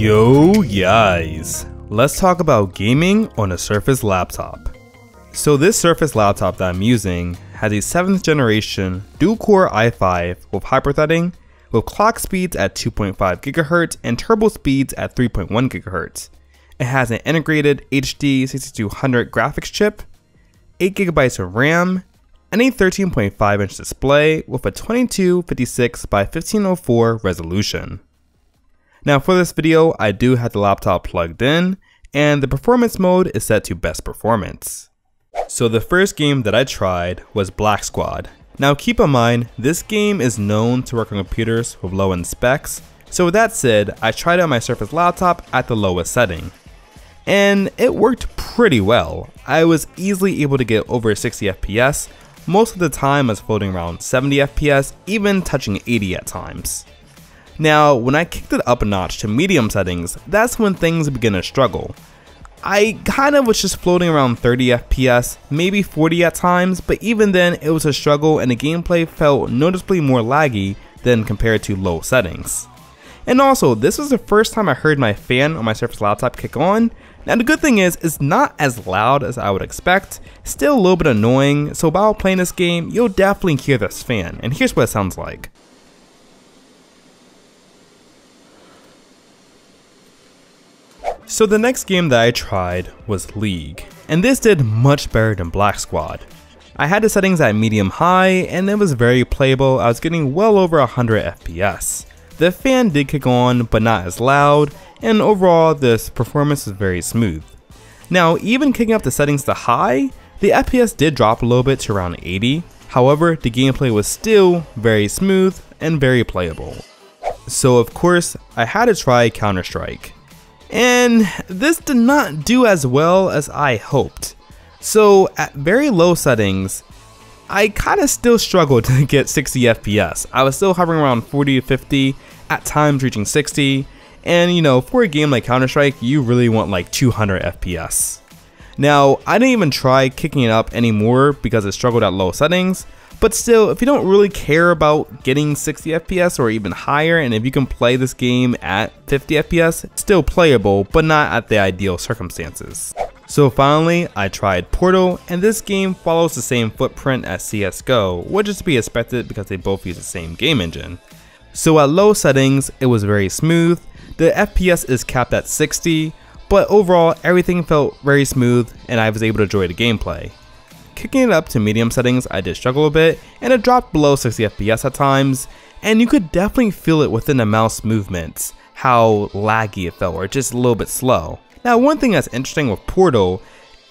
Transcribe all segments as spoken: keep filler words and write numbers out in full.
Yo guys, let's talk about gaming on a Surface laptop. So this Surface laptop that I'm using has a seventh generation dual-core i five with hyperthreading, with clock speeds at two point five gigahertz and turbo speeds at three point one gigahertz. It has an integrated H D sixty-two hundred graphics chip, eight gigabytes of RAM, and a thirteen point five inch display with a twenty-two fifty-six by fifteen oh four resolution. Now for this video, I do have the laptop plugged in, and the performance mode is set to best performance. So the first game that I tried was Black Squad. Now keep in mind, this game is known to work on computers with low end specs, so with that said, I tried it on my Surface laptop at the lowest setting. And it worked pretty well. I was easily able to get over sixty F P S, most of the time I was floating around seventy F P S, even touching eighty at times. Now, when I kicked it up a notch to medium settings, that's when things began to struggle. I kind of was just floating around thirty F P S, maybe forty at times, but even then it was a struggle and the gameplay felt noticeably more laggy than compared to low settings. And also, this was the first time I heard my fan on my Surface laptop kick on. Now the good thing is, it's not as loud as I would expect, still a little bit annoying, so while playing this game, you'll definitely hear this fan, and here's what it sounds like. So the next game that I tried was League, and this did much better than Black Squad. I had the settings at medium high, and it was very playable. I was getting well over one hundred F P S. The fan did kick on, but not as loud, and overall this performance was very smooth. Now even kicking up the settings to high, the F P S did drop a little bit to around eighty, however the gameplay was still very smooth and very playable. So of course I had to try Counter-Strike. And this did not do as well as I hoped. So at very low settings, I kinda still struggled to get sixty F P S. I was still hovering around forty to fifty, at times reaching sixty, and you know, for a game like Counter-Strike, you really want like two hundred F P S. Now, I didn't even try kicking it up anymore because it struggled at low settings, but still, if you don't really care about getting sixty F P S or even higher, and if you can play this game at fifty F P S, it's still playable, but not at the ideal circumstances. So finally, I tried Portal, and this game follows the same footprint as C S G O, which is to be expected because they both use the same game engine. So at low settings, it was very smooth, the F P S is capped at sixty, but overall everything felt very smooth and I was able to enjoy the gameplay. Kicking it up to medium settings, I did struggle a bit, and it dropped below sixty F P S at times, and you could definitely feel it within the mouse movements, how laggy it felt, or just a little bit slow. Now one thing that's interesting with Portal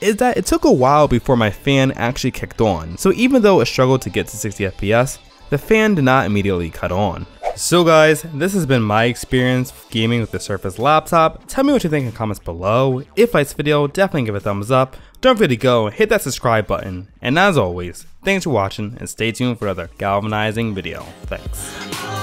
is that it took a while before my fan actually kicked on, so even though it struggled to get to sixty F P S, the fan did not immediately cut on. So guys, this has been my experience gaming with the Surface laptop. Tell me what you think in the comments below. If I like this video, definitely give it a thumbs up. Don't forget to go and hit that subscribe button. And as always, thanks for watching and stay tuned for another galvanizing video. Thanks.